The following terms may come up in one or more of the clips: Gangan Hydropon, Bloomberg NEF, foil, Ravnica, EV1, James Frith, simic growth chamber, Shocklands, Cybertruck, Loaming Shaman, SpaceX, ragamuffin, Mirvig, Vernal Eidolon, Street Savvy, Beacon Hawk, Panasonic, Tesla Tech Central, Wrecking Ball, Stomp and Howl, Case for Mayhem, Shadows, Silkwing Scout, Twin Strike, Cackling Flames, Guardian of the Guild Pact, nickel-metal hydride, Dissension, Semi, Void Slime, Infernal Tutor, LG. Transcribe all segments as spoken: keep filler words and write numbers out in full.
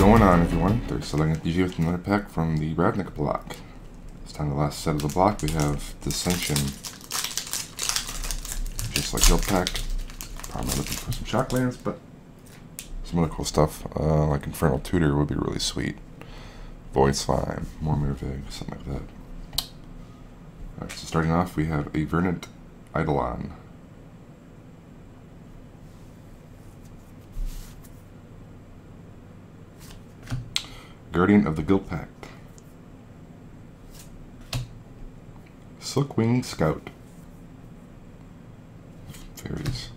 going on, everyone? There's Silkwing Scout with another pack from the Ravnica block. This time, the last set of the block, we have Dissension. Just like Guild Pact. Probably looking for some Shocklands, but some other cool stuff. Uh, like Infernal Tutor would be really sweet. Void Slime, more Mirvig, something like that. Alright, so starting off, we have a Vernal Eidolon. Guardian of the Guild Pact. Silkwing Scout. Fairies.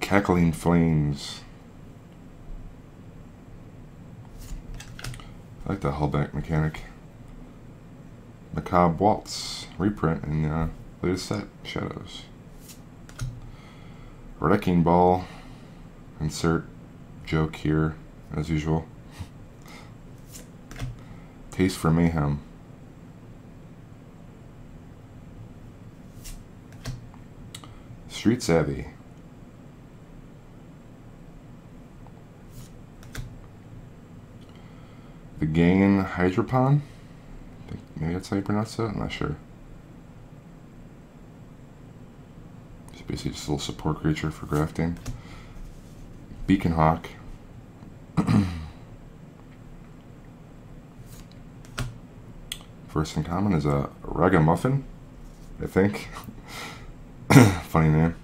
Cackling Flames. I like the hullback mechanic. Macabre Waltz. Reprint in the uh, latest set. Shadows. Wrecking Ball. Insert joke here, as usual. Case for Mayhem. Street Savvy. The Gangan Hydropon. I think maybe that's how you pronounce that. I'm not sure. It's basically just a little support creature for grafting. Beacon Hawk. First in common is a ragamuffin, I think. Funny name.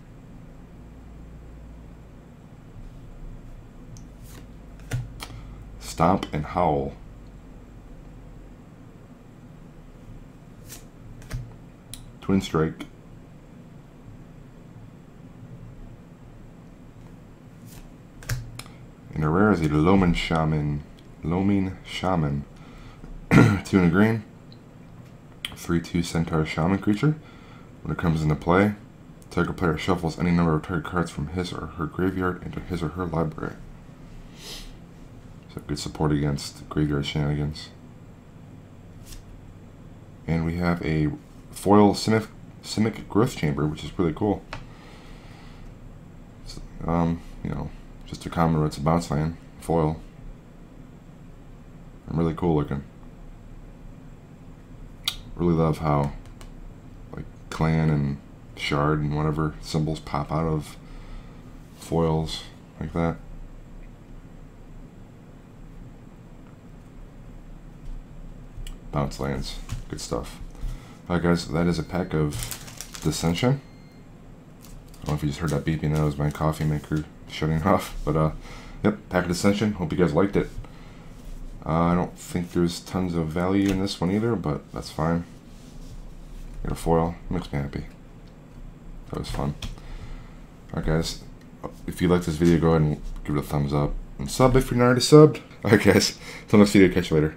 Stomp and Howl. Twin Strike. And a rare is a Loaming Shaman. Loaming Shaman. Two and a green. three two Centaur Shaman creature. When it comes into play, target player shuffles any number of target cards from his or her graveyard into his or her library. So good support against graveyard shenanigans. And we have a foil simic, simic growth chamber, which is really cool. It's, um, you know, just a common where it's a bounce land. Foil. I'm really cool looking. Really love how like clan and shard and whatever symbols pop out of foils like that. Bounce lands, good stuff. Alright guys, that is a pack of Dissension. I don't know if you just heard that beeping, that was my coffee maker shutting off, but uh, yep, pack of Dissension. Hope you guys liked it. Uh, I don't think there's tons of value in this one either, but that's fine. Get a foil. Makes me happy. That was fun. Alright guys, if you like this video, go ahead and give it a thumbs up. And sub if you're not already subbed. Alright guys, until next video, catch you later.